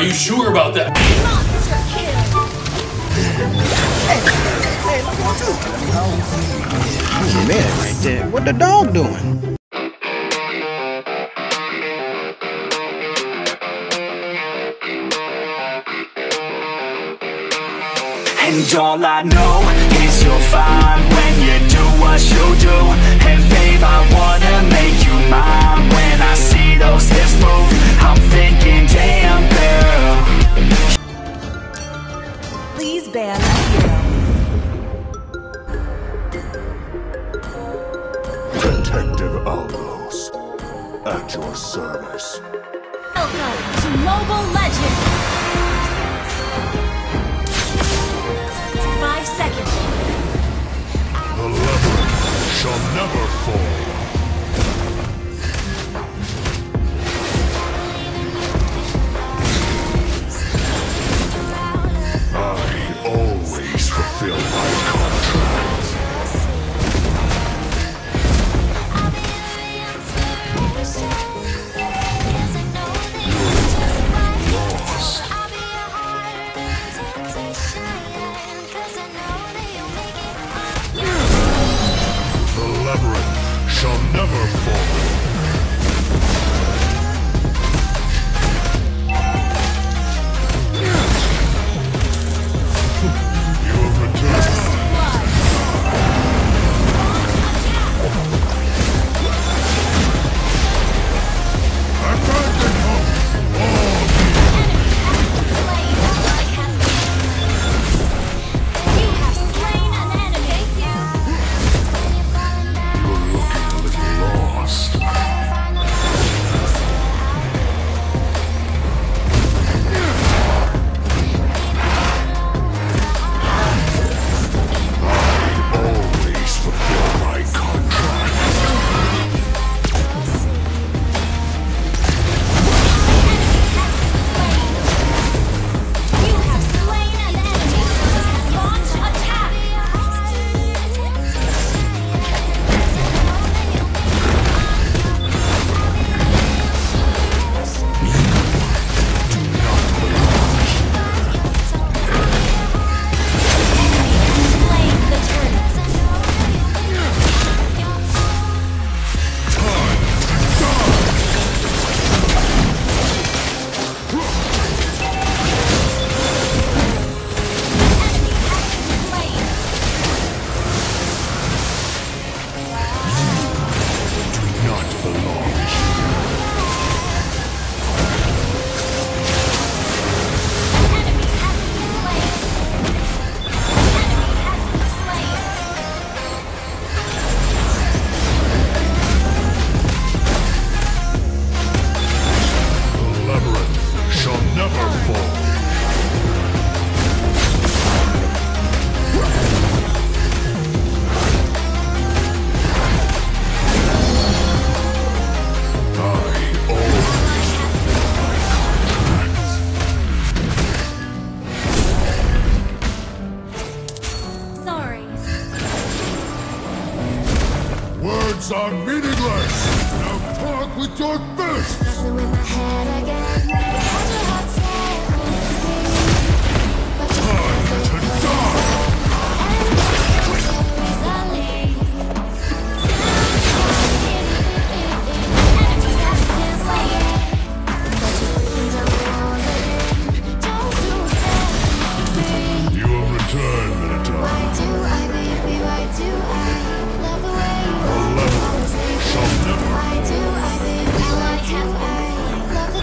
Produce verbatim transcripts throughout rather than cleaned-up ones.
Are you sure about that? Monster kill! Hey, hey, look what you do! Right there. What the dog doing? And all I know is you'll find when you do what you do. And babe, I wanna make you mine. When I see those hips move, I'm thinking, damn girl. Please ban that girl. Detective Almos, at your service. Welcome to Mobile Legends. Second. The leopard shall never fall. I always fulfill my are meaningless. Now talk with your fist. Messing with my head again. Time to die. You have returned, Minotaur. Why do I, baby? Why do I? Shall never. Why do I, baby? Why do I love the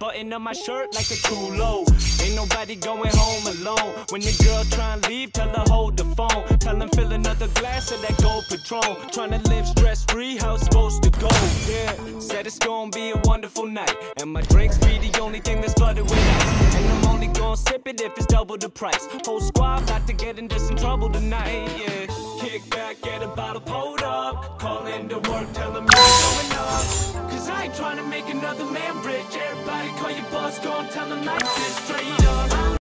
Button up my shirt like a too low. Ain't nobody going home alone. When the girl try and leave, tell her hold the phone. Tell him fill another glass of that Gold Patron. Tryna live stress free, how it's supposed to go. Yeah, said it's gonna be a wonderful night, and my drinks be the only thing that's flooded with ice. And I'm only gonna sip it if it's double the price. Whole squad about to get into some trouble tonight. Yeah, kick back, get a bottle,